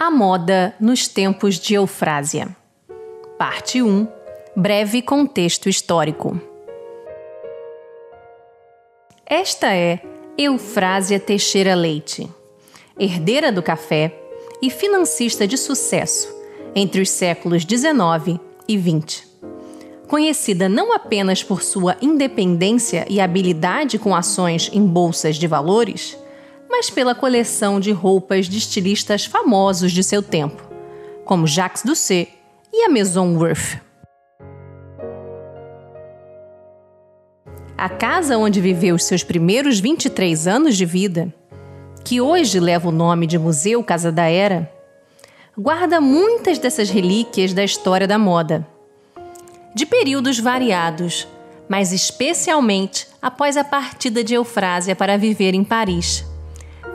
A moda nos tempos de Eufrásia. Parte 1. Breve contexto histórico. Esta é Eufrásia Teixeira Leite, herdeira do café e financista de sucesso entre os séculos 19 e 20. Conhecida não apenas por sua independência e habilidade com ações em bolsas de valores, mas pela coleção de roupas de estilistas famosos de seu tempo, como Jacques Doucet e a Maison Worth. A casa onde viveu os seus primeiros 23 anos de vida, que hoje leva o nome de Museu Casa da Hera, guarda muitas dessas relíquias da história da moda, de períodos variados, mas especialmente após a partida de Eufrásia para viver em Paris.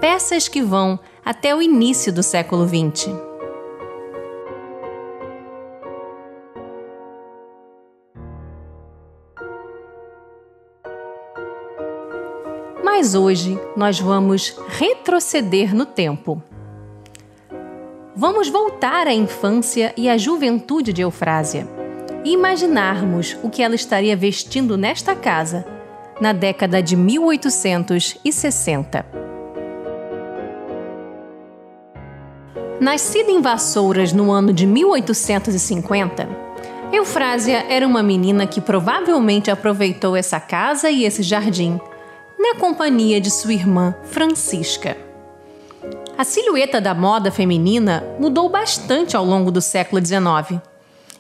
Peças que vão até o início do século XX. Mas hoje nós vamos retroceder no tempo. Vamos voltar à infância e à juventude de Eufrásia e imaginarmos o que ela estaria vestindo nesta casa, na década de 1860. Nascida em Vassouras no ano de 1850, Eufrásia era uma menina que provavelmente aproveitou essa casa e esse jardim, na companhia de sua irmã Francisca. A silhueta da moda feminina mudou bastante ao longo do século XIX.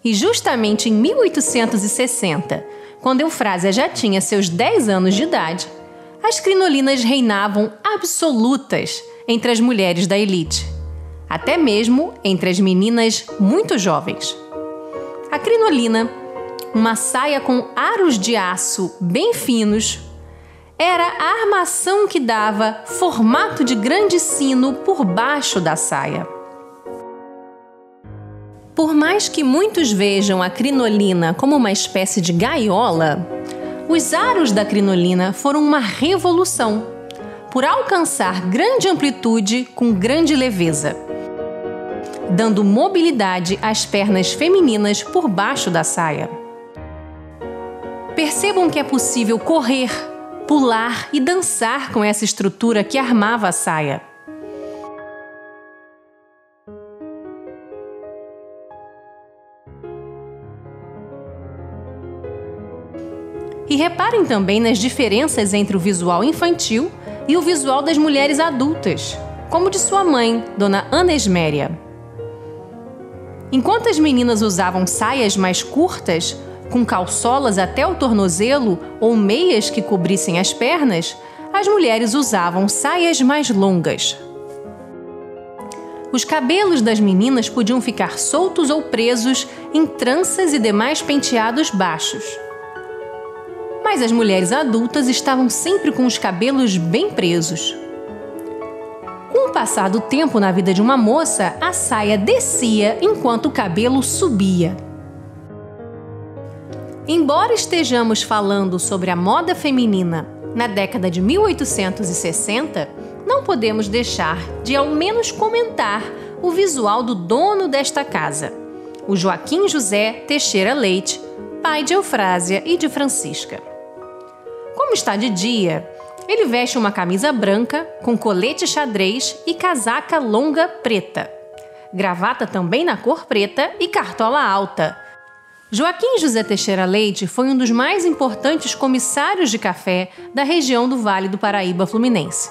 E justamente em 1860, quando Eufrásia já tinha seus 10 anos de idade, as crinolinas reinavam absolutas entre as mulheres da elite, até mesmo entre as meninas muito jovens. A crinolina, uma saia com aros de aço bem finos, era a armação que dava formato de grande sino por baixo da saia. Por mais que muitos vejam a crinolina como uma espécie de gaiola, os aros da crinolina foram uma revolução, por alcançar grande amplitude com grande leveza, dando mobilidade às pernas femininas por baixo da saia. Percebam que é possível correr, pular e dançar com essa estrutura que armava a saia. E reparem também nas diferenças entre o visual infantil e o visual das mulheres adultas, como de sua mãe, Dona Ana Esméria. Enquanto as meninas usavam saias mais curtas, com calçolas até o tornozelo ou meias que cobrissem as pernas, as mulheres usavam saias mais longas. Os cabelos das meninas podiam ficar soltos ou presos em tranças e demais penteados baixos. Mas as mulheres adultas estavam sempre com os cabelos bem presos. Com o passar do tempo na vida de uma moça, a saia descia enquanto o cabelo subia. Embora estejamos falando sobre a moda feminina na década de 1860, não podemos deixar de ao menos comentar o visual do dono desta casa, o Joaquim José Teixeira Leite, pai de Eufrásia e de Francisca. Como está de dia, ele veste uma camisa branca com colete xadrez e casaca longa preta, gravata também na cor preta e cartola alta. Joaquim José Teixeira Leite foi um dos mais importantes comissários de café da região do Vale do Paraíba Fluminense.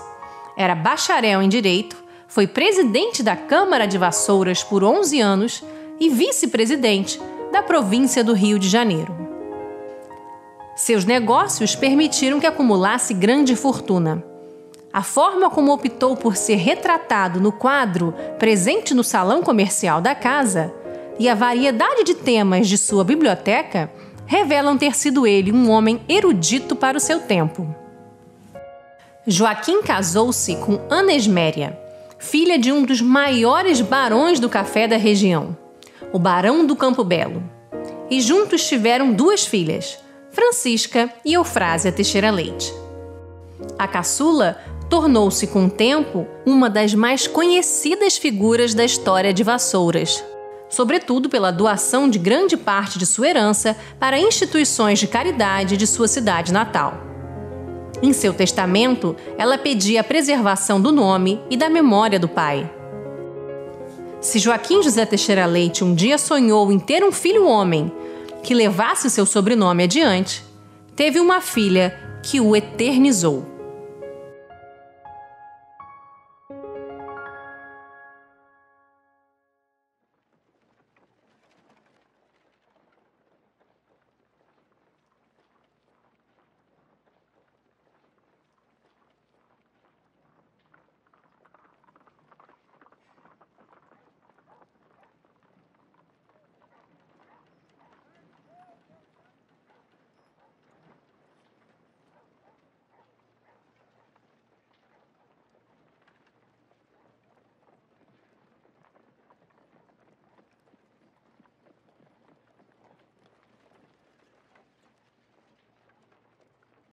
Era bacharel em Direito, foi presidente da Câmara de Vassouras por 11 anos e vice-presidente da província do Rio de Janeiro. Seus negócios permitiram que acumulasse grande fortuna. A forma como optou por ser retratado no quadro presente no salão comercial da casa e a variedade de temas de sua biblioteca revelam ter sido ele um homem erudito para o seu tempo. Joaquim casou-se com Ana Esméria, filha de um dos maiores barões do café da região, o Barão do Campo Belo, e juntos tiveram duas filhas, Francisca e Eufrásia Teixeira Leite. A caçula tornou-se com o tempo uma das mais conhecidas figuras da história de Vassouras, sobretudo pela doação de grande parte de sua herança para instituições de caridade de sua cidade natal. Em seu testamento, ela pedia a preservação do nome e da memória do pai. Se Joaquim José Teixeira Leite um dia sonhou em ter um filho homem que levasse seu sobrenome adiante, teve uma filha que o eternizou.